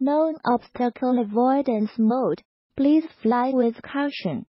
Non-obstacle avoidance mode, please fly with caution.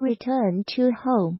Return to home.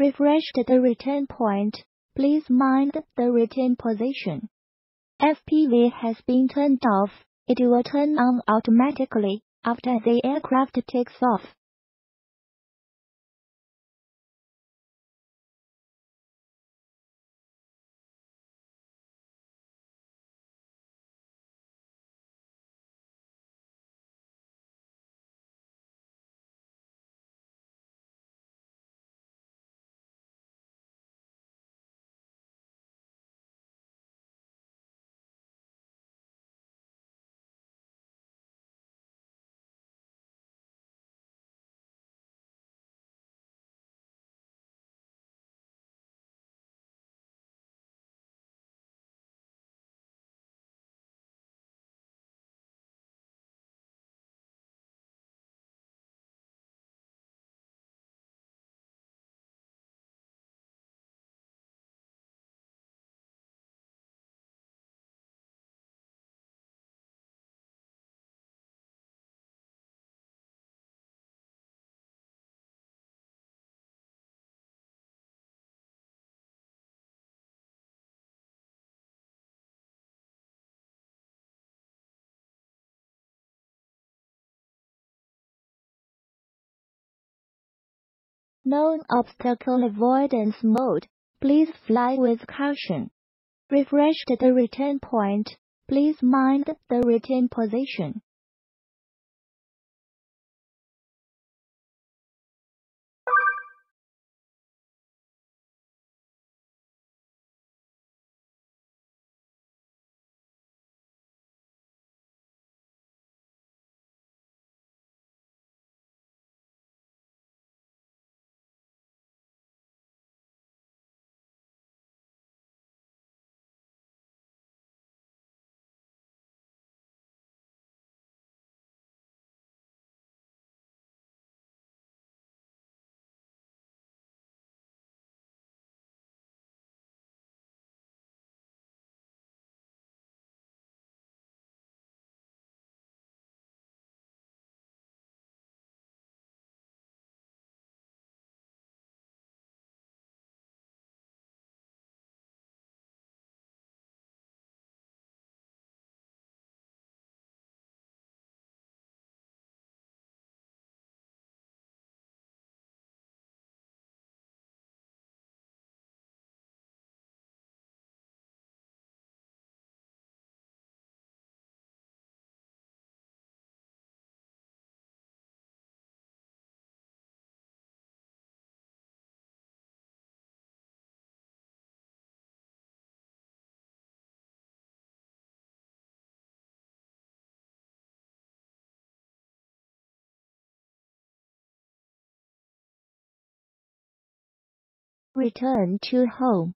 Refreshed the return point, please mind the return position. FPV has been turned off, it will turn on automatically after the aircraft takes off. known obstacle avoidance mode, please fly with caution. Refresh the return point, please mind the return position. Return to home.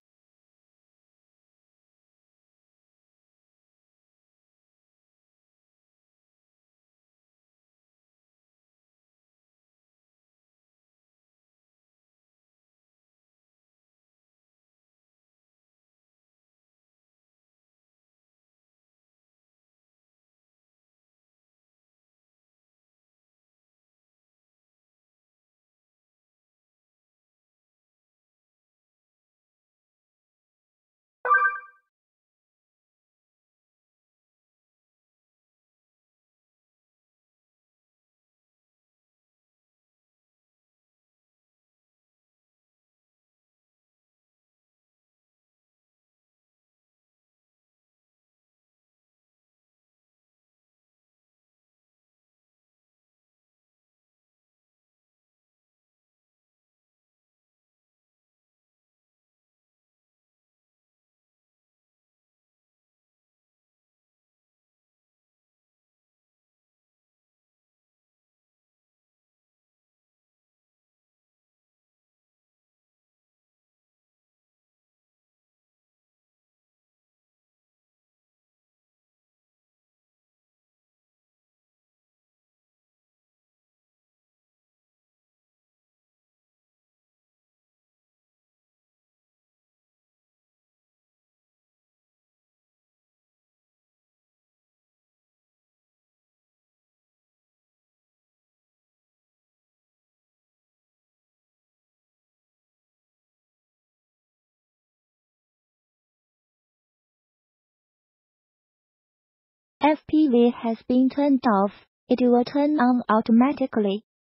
FPV has been turned off, it will turn on automatically.